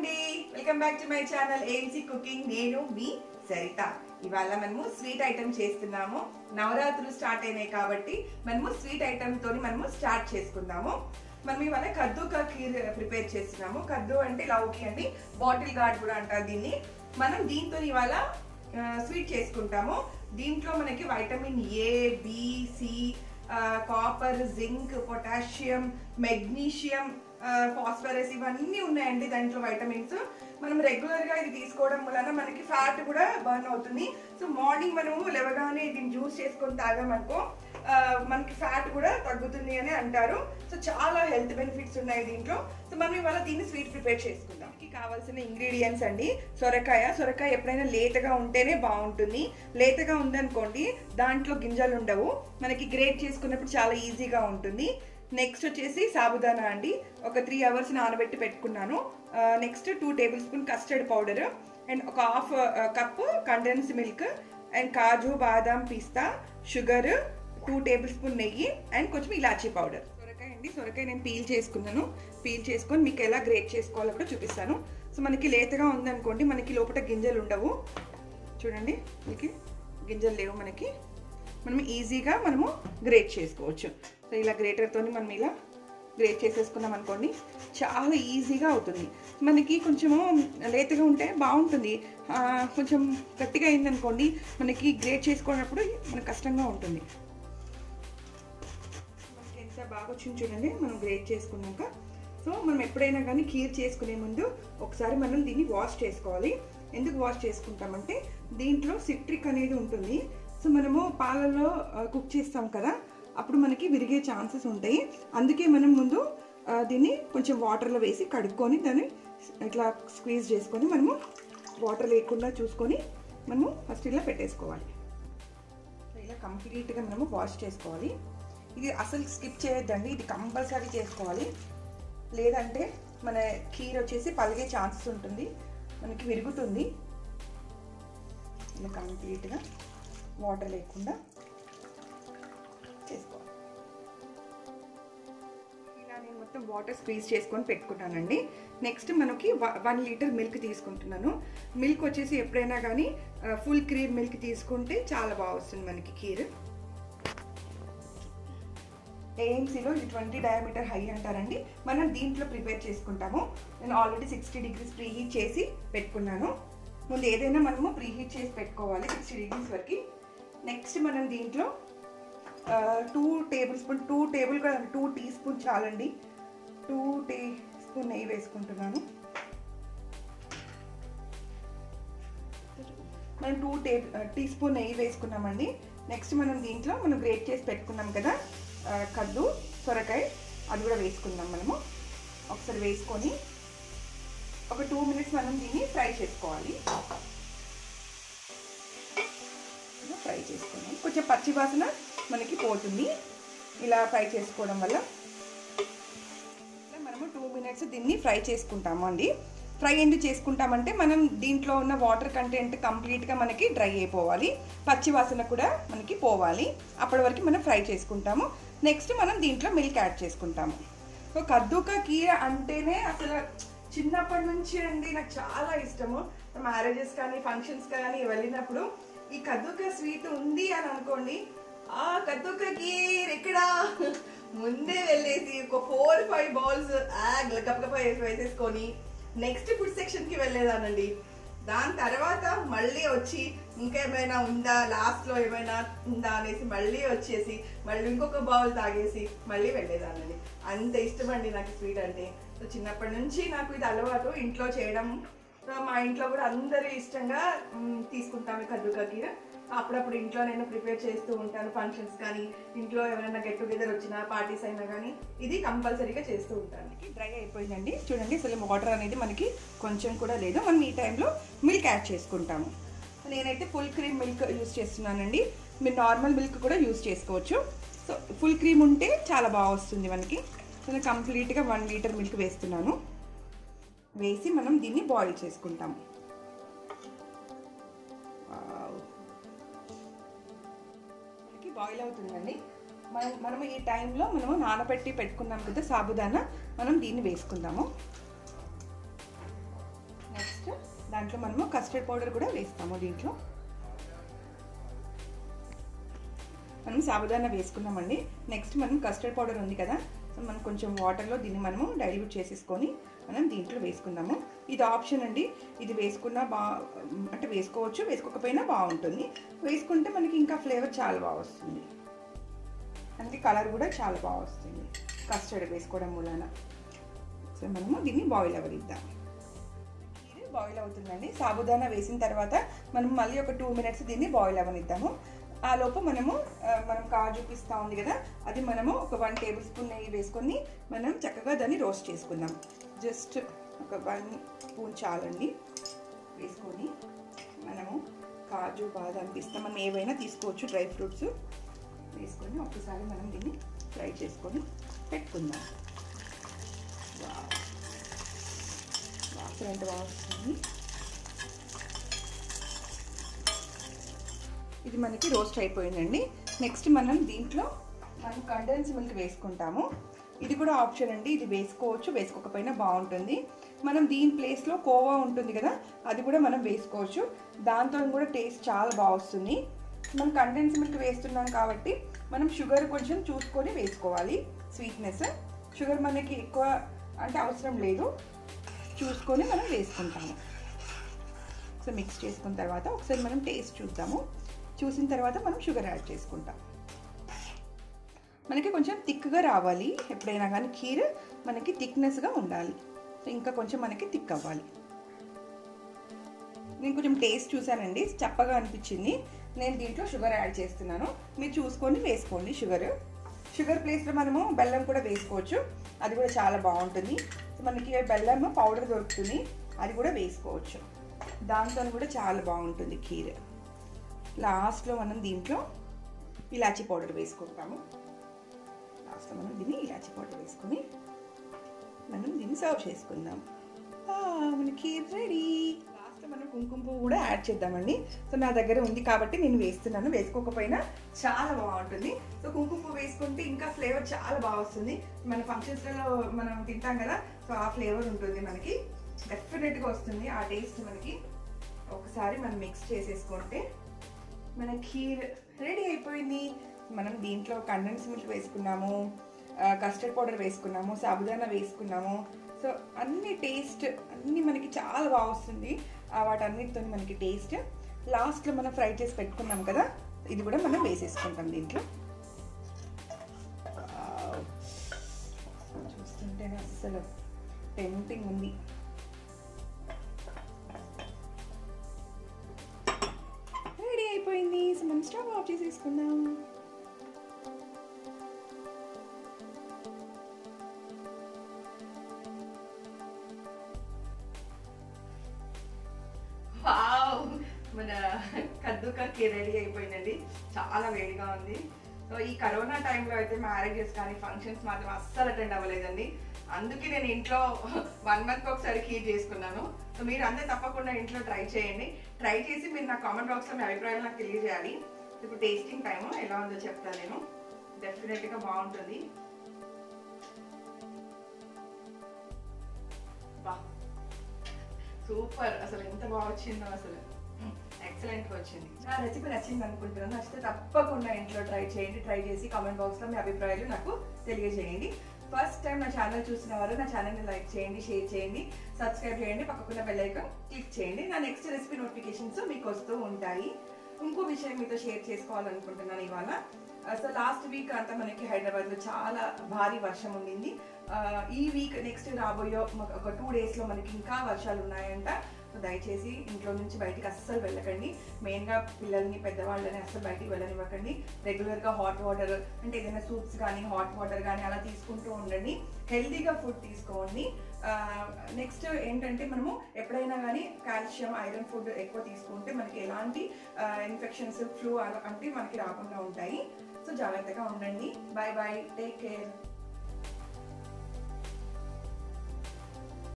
Welcome back to my channel AMC cooking नेनु मी सरिता इवाला मनमु स्वीट आइटम చేస్తున్నాము నవరాత్రులు స్టార్ట్ అయినే కాబట్టి మనము స్వీట్ ఐటమ్ తోని మనము స్టార్ట్ చేసుకుందాము మనము ఇవాల కద్దు కా కీర్ ప్రిపేర్ చేస్తున్నాము కద్దు అంటే లౌకి అండి బాటిల్ గార్డ్ కూడా అంటారు దీన్ని మనం దీంతో ఇవాల స్వీట్ చేసుకుంటాము దీంట్లో మనకి vitamin A B C copper zinc potassium magnesium phosphorus इवన్నీ ఉన్నాయండి దాంట్లో విటమిన్స్ మనం రెగ్యులర్ గా ఇది తీసుకోవడం వలన మనకి ఫ్యాట్ కూడా బర్న్ అవుతుంది సో మార్నింగ్ మనం లేవగానే దీని జ్యూస్ చేసుకొని తాగామనుకో మనకి ఫ్యాట్ కూడా తగ్గుతుంది అని అంటారు సో చాలా హెల్త్ బెనిఫిట్స్ ఉన్నాయి దీంట్లో సో మనం ఇవాల దీన్ని స్వీట్ ప్రిపేర్ చేసుకుందాం దీనికి కావాల్సిన ఇంగ్రీడియన్స్ అండి సొరకాయ ఎప్పుడైనా లేతగా ఉంటేనే బాగుంటుంది లేతగా ఉందనుకోండి దాంట్లో గింజలు ఉండవు మనకి గ్రేట్ చేసుకున్నప్పుడు చాలా ఈజీగా ఉంటుంది నెక్స్ట్ వచ్చేసి సాబుదానా అండి ఒక 3 అవర్స్ నానబెట్టి పెట్టుకున్నాను next 2 tablespoon custard powder and ఒక 1/2 కప్ కండెన్స్డ్ మిల్క్ అండ్ కాజు బాదం పిస్తా షుగర్ 2 టేబుల్ స్పూన్ నెయ్యి అండ్ కొంచెం ఇలాచి పౌడర్ సొరకాయ అండి సొరకాయ నేను పీల్ చేసుకున్నాను పీల్ చేసుకొని మీకు ఎలా గ్రేట్ చేసుకోవాలో కూడా చూపిస్తాను సో మనకి లేతగా ఉంది అనుకోండి మనకి లోపట గింజలు ఉండవు చూడండి మీకు గింజలు లేవు మనకి మనం ఈజీగా మనము గ్రేట్ చేసుకోవచ్చు సో ఇలా గ్రేటర్ తోని మనం ఇలా గ్రేట్ చేసేసుకున్నాం అనుకోండి చాలా ఈజీగా అవుతుంది మనకి కొంచెము లేతగా ఉంటే బాగుంటుంది కొంచెం గట్టిగా అయింది అనుకోండి మనకి గ్రేట్ చేసుకున్నప్పుడు మనకు కష్టంగా ఉంటుంది మనకి ఎంత బాగా వచ్చింది చూడండి మనం గ్రేట్ చేసుకున్నాక సో మనం ఎప్పుడైనా కానీ కీర్ చేసుకునే ముందు ఒకసారి మనం దీన్ని వాష్ చేసుకోవాలి ఎందుకు వాష్ చేసుకుంటామంటే దీంట్లో సిట్రిక్ అనేది ఉంటుంది సో మనము పాలల్లో కుక్ చేస్తాం కదా అప్పుడు మనకి విరిగే ఛాన్సెస్ ఉంటాయి అందుకే మనం ముందు దీన్ని కొంచెం వాటర్లో వేసి కడుక్కొని దాన్ని ఇట్లా స్క్వీజ్ చేసుకొని మనము వాటర్ లేకుండా చూసుకొని మనము ఫస్ట్ ఇలా పెట్టేసుకోవాలి ఇలా కంప్లీట్గా మనము వాష్ చేసుకోవాలి ఇది అసలు స్కిప్ చేయొద్దండి ఇది కంపల్సరీ చేసుకోవాలి లేదంటే మన కీర్ వచ్చేసి పలిగే ఛాన్సెస్ ఉంటుంది మనకి విరుగుతుంది ఇలా కంప్లీట్గా వాటర్ లేకుండా చేసుకోవాలి ఇలా నేను మొత్తం వాటర్ స్క్వీజ్ చేసుకొని పెట్టుకున్నానండి నెక్స్ట్ మనకి 1 లీటర్ మిల్క్ తీసుకుంటున్నాను మిల్క్ వచ్చేసి ఎప్పుడైనా కానీ ఫుల్ క్రీమ్ మిల్క్ తీసుకుంటే చాలా బాగుస్తుంది మనకి కీర్ ఏఎంసీలో 20 డయామీటర్ హై అంటారండి మనం దీంట్లో ప్రిపేర్ చేసుకుంటాము నేను ఆల్రెడీ 60 డిగ్రీస్ ప్రీ హీట్ చేసి పెట్టుకున్నాను ముందు ఏదైనా మనము ప్రీ హీట్ చేసి పెట్టుకోవాలి 60 డిగ్రీస్ వరకు నెక్స్ట్ మనం దీంట్లో 2 టీ స్పూన్ చాలండి 2 టీ స్పూన్ నెయ్యి వేసుకుంటున్నాను మనం 2 టీ స్పూన్ నెయ్యి వేసుకున్నామండి నెక్స్ట్ మనం దీంట్లో మనం గ్రేట్ చేసి పెట్టుకున్నాం కదా కద్దు సొరకాయ అది కూడా వేసుకుందాం మనము ఒకసారి వేసుకొని ఒక 2 minutes మనం దీన్ని ఫ్రై చేసుకోవాలి ఫ్రై చేసుకున్నాం కొంచెం పచ్చి వాసన మనకి పోతుంది ఇలా ఫ్రై చేసుకోవడం వల్ల ఇలా మనము 2 minutes దీన్ని ఫ్రై చేసుకుంటాము అండి ఫ్రై ఎందుకు చేసుకుంటామంటే మనం దీంట్లో ఉన్న వాటర్ కంటెంట్ కంప్లీట్గా మనకి డ్రై అయిపోవాలి పచ్చి వాసన కూడా మనకి పోవాలి అప్పటి వరకు మనం ఫ్రై చేసుకుంటాము నెక్స్ట్ మనం దీంట్లో మిల్క్ యాడ్ చేసుకుంటాము సో కద్దు కా కీర్ అంటేనే అసలు చిన్నప్పటి నుంచి అండి నాకు చాలా ఇష్టము మ్యారేజెస్ కానీ ఫంక్షన్స్ కానీ వెళ్ళినప్పుడు ఈ కద్దుకా స్వీట్ ఉంది అని అనుకోండి ఆ కద్దుకా కీర్ ఎక్కడ ముందే వెళ్ళేసి ఒక 4-5 బౌల్స్ గప్పగప్ప వేసేసుకొని నెక్స్ట్ ఫుడ్ సెక్షన్కి వెళ్ళేదానండి దాని తర్వాత మళ్ళీ వచ్చి ఇంకేమైనా ఉందా లాస్ట్లో ఏమైనా ఉందా అనేసి మళ్ళీ వచ్చేసి మళ్ళీ ఇంకొక బౌల్ తాగేసి మళ్ళీ వెళ్ళేదానండి అంత ఇష్టం అండి నాకు స్వీట్ అంటే సో చిన్నప్పటి నుంచి నాకు ఇది అలవాటు ఇంట్లో చేయడం మా ఇంట్లో కూడా అందరూ ఇష్టంగా తీసుకుంటాము కద్దుకా కీర్ అప్పుడప్పుడు ఇంట్లో నేను ప్రిపేర్ చేస్తూ ఉంటాను ఫంక్షన్స్ కానీ ఇంట్లో ఎవరైనా గెట్ టుగెదర్ వచ్చినా పార్టీస్ అయినా కానీ ఇది కంపల్సరీగా చేస్తూ ఉంటాను డ్రై అయిపోయిందండి చూడండి అసలు వాటర్ అనేది మనకి కొంచెం కూడా లేదు మనం ఈ టైంలో మిల్క్ యాడ్ చేసుకుంటాము నేనైతే ఫుల్ క్రీమ్ మిల్క్ యూస్ చేస్తున్నానండి మీరు నార్మల్ మిల్క్ కూడా యూస్ చేసుకోవచ్చు సో ఫుల్ క్రీమ్ ఉంటే చాలా బాగా వస్తుంది మనకి నేను కంప్లీట్గా 1 లీటర్ మిల్క్ వేస్తున్నాను వేసి మనం దీన్ని బాయిల్ చేసుకుంటాము మనకి బాయిల్ అవుతుందండి మనము ఈ టైంలో మనము నానబెట్టి పెట్టుకున్నాం కదా సాబుదానా మనం దీన్ని వేసుకుందాము दांट्लो मनमु कस्टर्ड पौडर कूडा वेस्तामु। दींट्लो मनम साबुदाना वेसुकुन्नामंडि। नेक्स्ट मनम कस्टर्ड पौडर उंदी कदा, सो मन कोंचेम वाटर लो दीन्नि मनम डाइल्यूट चेसुकोनि మనం దీంట్లో వేసుకుందాము। ఇది ఆప్షన్ అండి, ఇది వేసుకున్నా అంటే వేసుకోవచ్చు, వేసుకోకపోయినా బాగుంటుంది, వేసుకుంటే మనకి ఇంకా ఫ్లేవర్ చాలా బాగా వస్తుంది, అంటే కలర్ కూడా చాలా బాగా వస్తుంది కస్టర్డ్ వేసుకోవడం మూలాన। సో మనము దీన్ని బాయిల్ అవనిద్దాం। ఇది బాయిల్ అవుతుందండి, సాబుదానా వేసిన తర్వాత మనం మళ్ళీ ఒక 2 నిమిషాలు దీన్ని బాయిల్ అవనిద్దాము। ఆ లోపు మనం కాజు పిస్తా ఉంది కదా, అది మనము ఒక 1 టేబుల్ స్పూన్ నెయ్యి వేసుకొని మనం చక్కగా దాన్ని రోస్ట్ చేసుకుందాం। జస్ట్ ఒక 1 స్పూన్ చాలండి వేసుకొని మనము కాజు బాదం పిస్తా మనం ఏవైనా తీసుకోవచ్చు, డ్రై ఫ్రూట్స్ వేసుకొని ఒకసారి మనం దీన్ని ఫ్రై చేసుకొని పెట్టుకుందాం। వాసన ఎంత బాగా వస్తుంది। ఇది మనకి రోస్ట్ అయిపోయిందండి। నెక్స్ట్ మనం దీంట్లో మనం కండెన్స్ మిల్క్ వేసుకుంటాము। ఇది కూడా ఆప్షన్ అండి, ఇది వేసుకోవచ్చు, వేసుకోకపోయినా బాగుంటుంది। మనం దీని ప్లేస్లో కోవా ఉంటుంది కదా, అది కూడా మనం వేసుకోవచ్చు, దాంతో కూడా టేస్ట్ చాలా బాగుంటుంది। మనం కండెన్స్ మిల్క్ వేస్తున్నాం కాబట్టి మనం షుగర్ కొంచెం చూసుకొని వేసుకోవాలి, స్వీట్నెస్ షుగర్ మనకి ఎక్కువ అంటే అవసరం లేదు, చూసుకొని మనం వేసుకుంటాము। సో మిక్స్ చేసుకున్న తర్వాత ఒకసారి మనం టేస్ట్ చూద్దాము, చూసిన తర్వాత మనం షుగర్ యాడ్ చేసుకుంటాం। మనకి కొంచెం థిక్గా రావాలి, ఎప్పుడైనా కానీ కీర్ మనకి థిక్నెస్గా ఉండాలి, ఇంకా కొంచెం మనకి థిక్ అవ్వాలి। నేను కొంచెం టేస్ట్ చూసానండి, చప్పగా అనిపించింది, నేను దీంట్లో షుగర్ యాడ్ చేస్తున్నాను, మీరు చూసుకొని వేసుకోండి షుగర్। షుగర్ ప్లేస్లో మనము బెల్లం కూడా వేసుకోవచ్చు, అది కూడా చాలా బాగుంటుంది। మనకి బెల్లం పౌడర్ దొరుకుతుంది, అది కూడా వేసుకోవచ్చు, దాంతో కూడా చాలా బాగుంటుంది కీర్। లాస్ట్లో మనం దీంట్లో ఇలాచీ పౌడర్ వేసుకుంటాము, లాస్ట్లో మనం దీన్ని ఇలాచీ పౌడర్ వేసుకొని మనం దీన్ని సర్వ్ చేసుకుందాం। మన కీర్ రెడీ। లాస్ట్లో మనం కుంకుమ పువ్వు కూడా యాడ్ చేద్దామండి, సో నా దగ్గర ఉంది కాబట్టి నేను వేస్తున్నాను, వేసుకోకపోయినా చాలా బాగుంటుంది। సో కుంకుమ పువ్వు వేసుకుంటే ఇంకా ఫ్లేవర్ చాలా బాగా వస్తుంది, మన ఫంక్షన్స్లలో మనం తింటాం కదా, సో ఆ ఫ్లేవర్ ఉంటుంది మనకి, డెఫినెట్గా వస్తుంది ఆ టేస్ట్ మనకి। ఒకసారి మనం మిక్స్ చేసేసుకుంటే మన కీర్ రెడీ అయిపోయింది। మనం దీంట్లో కండెన్స్ మిల్క్ వేసుకున్నాము, కస్టర్డ్ పౌడర్ వేసుకున్నాము, సాబుదానా వేసుకున్నాము, సో అన్ని టేస్ట్ అన్నీ మనకి చాలా బాగా వస్తుంది, వాటన్నిటితో మనకి టేస్ట్। లాస్ట్లో మనం ఫ్రై చేసి పెట్టుకున్నాం కదా, ఇది కూడా మనం వేసేసుకుంటాం దీంట్లో। చూస్తుంటే అసలు టెంప్టింగ్ ఉంది, మనం స్టవ్ ఆఫ్ చేసేసుకుందాం। వావ్, మన కద్దు కక్కి రెడీ అయిపోయిందండి, చాలా వేడిగా ఉంది। సో ఈ కరోనా టైంలో అయితే మ్యారేజెస్ కానీ ఫంక్షన్స్ మాత్రం అస్సలు అటెండ్ అవ్వలేదండి, అందుకే నేను ఇంట్లో 1 month ఒకసారి కీర్ చేసుకున్నాను। సో మీరు అంతా తప్పకుండా ఇంట్లో ట్రై చేయండి, ట్రై చేసి మీరు నా కామెంట్ బాక్స్లో మీ అభిప్రాయాలు నాకు తెలియజేయాలి। ఇప్పుడు టేస్టింగ్ టైము ఎలా ఉందో చెప్తాను నేను, డెఫినెట్గా బాగుంటుంది। సూపర్, అసలు ఎంత బాగా వచ్చిందో, అసలు ఎక్సలెంట్గా వచ్చింది। నా రెసిపీ నచ్చింది అనుకుంటున్నాను, నచ్చితే తప్పకుండా ఇంట్లో ట్రై చేయండి, ట్రై చేసి కామెంట్ బాక్స్లో మీ అభిప్రాయాలు నాకు తెలియజేయండి। ఫస్ట్ టైం నా ఛానల్ చూసిన వారు నా ఛానల్ని లైక్ చేయండి, షేర్ చేయండి, సబ్స్క్రైబ్ చేయండి, పక్కకున్న బెల్ ఐకాన్ క్లిక్ చేయండి, నా నెక్స్ట్ రెసిపీ నోటిఫికేషన్స్ మీకు వస్తూ ఉంటాయి। ఇంకో విషయం మీతో షేర్ చేసుకోవాలనుకుంటున్నాను ఇవాళ। సో లాస్ట్ వీక్ అంతా మనకి హైదరాబాద్లో చాలా భారీ వర్షం ఉండింది, ఈ వీక్ నెక్స్ట్ రాబోయే ఒక 2 daysలో మనకి ఇంకా వర్షాలు ఉన్నాయంట। దయచేసి ఇంట్లో నుంచి బయటికి అస్సలు వెళ్ళకండి, మెయిన్గా పిల్లల్ని పెద్దవాళ్ళని అస్సలు బయటికి వెళ్ళనివ్వకండి। రెగ్యులర్గా హాట్ వాటర్ అంటే ఏదైనా సూప్స్ కానీ హాట్ వాటర్ కానీ అలా తీసుకుంటూ ఉండండి, హెల్తీగా ఫుడ్ తీసుకోండి। నెక్స్ట్ ఏంటంటే మనము ఎప్పుడైనా కానీ కాల్షియం ఐరన్ ఫుడ్ ఎక్కువ తీసుకుంటే మనకి ఎలాంటి ఇన్ఫెక్షన్స్ ఫ్లూ అంటే మనకి రాకుండా ఉంటాయి। సో జాగ్రత్తగా ఉండండి, బాయ్ బాయ్, టేక్ కేర్।